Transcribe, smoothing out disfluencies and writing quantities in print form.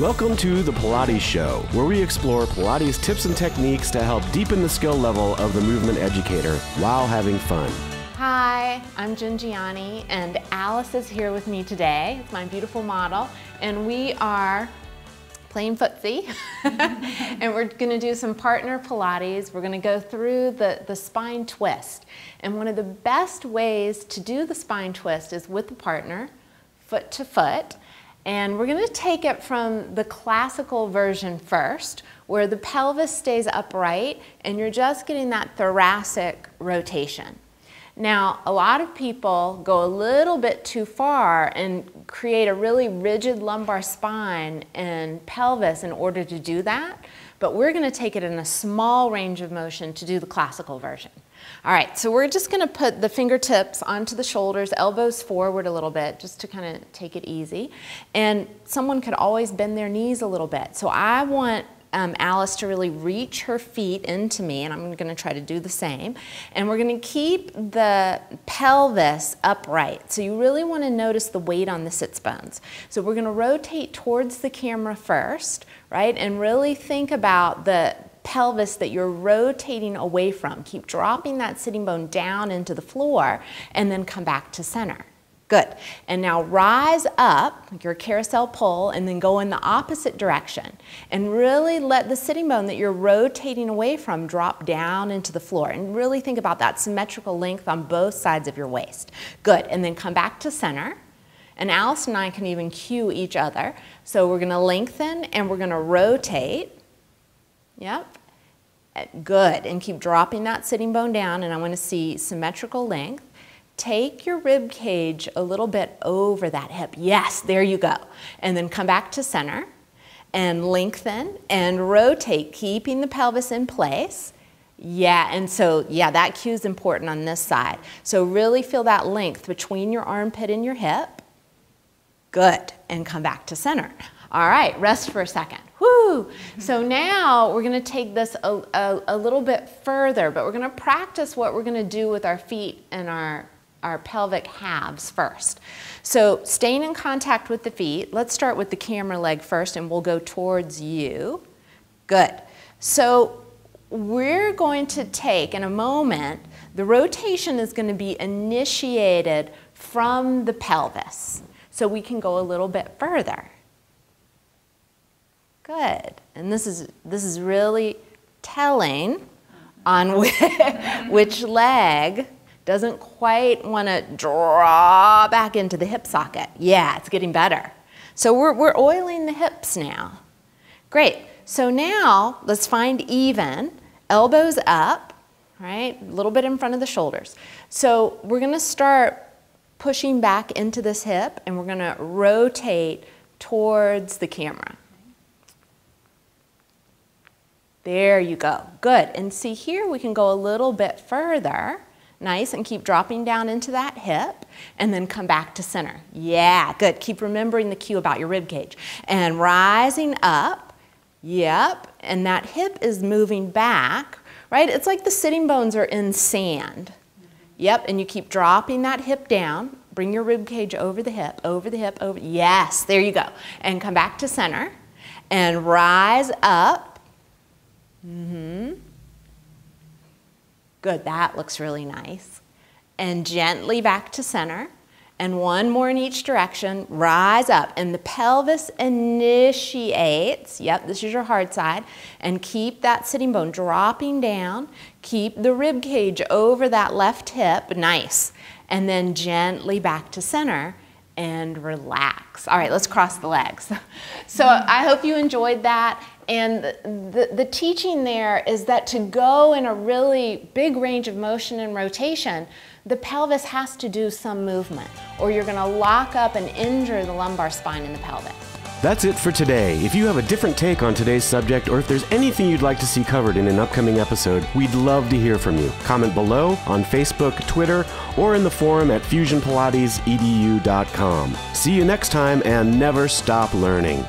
Welcome to The Pilates Show, where we explore Pilates tips and techniques to help deepen the skill level of the movement educator while having fun. Hi, I'm Jen Gianni, and Alice is here with me today. It's my beautiful model, and we are playing footsie, and we're going to do some partner Pilates. We're going to go through the spine twist, and one of the best ways to do the spine twist is with the partner, foot to foot. And we're going to take it from the classical version first, where the pelvis stays upright and you're just getting that thoracic rotation. Now, a lot of people go a little bit too far and create a really rigid lumbar spine and pelvis in order to do that, but we're going to take it in a small range of motion to do the classical version. All right, so we're just going to put the fingertips onto the shoulders, elbows forward a little bit, just to kind of take it easy. And someone could always bend their knees a little bit. So I want Alice to really reach her feet into me, and I'm going to try to do the same. And we're going to keep the pelvis upright. So you really want to notice the weight on the sits bones. So we're going to rotate towards the camera first, right? And really think about the pelvis that you're rotating away from. Keep dropping that sitting bone down into the floor and then come back to center. Good. And now rise up, like your carousel pull, and then go in the opposite direction. And really let the sitting bone that you're rotating away from drop down into the floor. And really think about that symmetrical length on both sides of your waist. Good. And then come back to center. And Alice and I can even cue each other. So we're going to lengthen and we're going to rotate. Yep. Good. And keep dropping that sitting bone down, and I want to see symmetrical length. Take your rib cage a little bit over that hip. Yes, there you go. And then come back to center and lengthen and rotate, keeping the pelvis in place. Yeah, and so, yeah, that cue is important on this side. So really feel that length between your armpit and your hip. Good. And come back to center. All right, rest for a second. Woo! So now we're going to take this a little bit further, but we're going to practice what we're going to do with our feet and our pelvic halves first. So staying in contact with the feet, let's start with the camera leg first, and we'll go towards you. Good. So we're going to take, in a moment, the rotation is going to be initiated from the pelvis, so we can go a little bit further. Good. And this is really telling on which leg doesn't quite want to draw back into the hip socket. Yeah, it's getting better. So we're oiling the hips now. Great. So now let's find even, elbows up, right? A little bit in front of the shoulders. So we're going to start pushing back into this hip, and we're going to rotate towards the camera. There you go. Good. And see here, we can go a little bit further. Nice. And keep dropping down into that hip and then come back to center. Yeah. Good. Keep remembering the cue about your rib cage. And rising up. Yep. And that hip is moving back, right? It's like the sitting bones are in sand. Yep. And you keep dropping that hip down. Bring your rib cage over the hip, over the hip, over. Yes. There you go. And come back to center and rise up. Mm-hmm. Good, that looks really nice. And gently back to center. And one more in each direction. Rise up. And the pelvis initiates. Yep, this is your hard side. And keep that sitting bone dropping down. Keep the rib cage over that left hip. Nice. And then gently back to center. And relax. All right, let's cross the legs. So I hope you enjoyed that. And the teaching there is that to go in a really big range of motion and rotation, the pelvis has to do some movement, or you're going to lock up and injure the lumbar spine and the pelvis. That's it for today. If you have a different take on today's subject, or if there's anything you'd like to see covered in an upcoming episode, we'd love to hear from you. Comment below on Facebook, Twitter, or in the forum at FusionPilatesEDU.com. See you next time, and never stop learning.